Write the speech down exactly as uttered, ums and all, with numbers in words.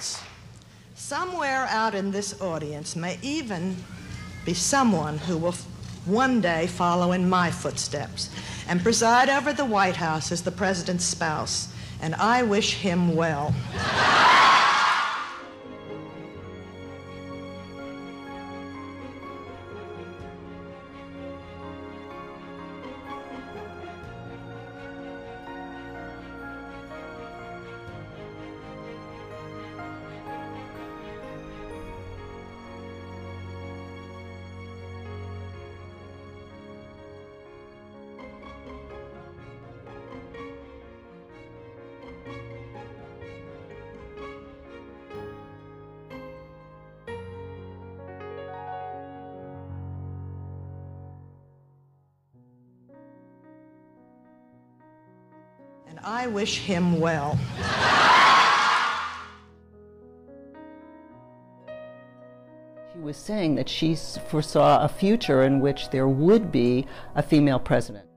is. Somewhere out in this audience may even be someone who will one day follow in my footsteps and preside over the White House as the president's spouse, and I wish him well. And I wish him well. She was saying that she foresaw a future in which there would be a female president.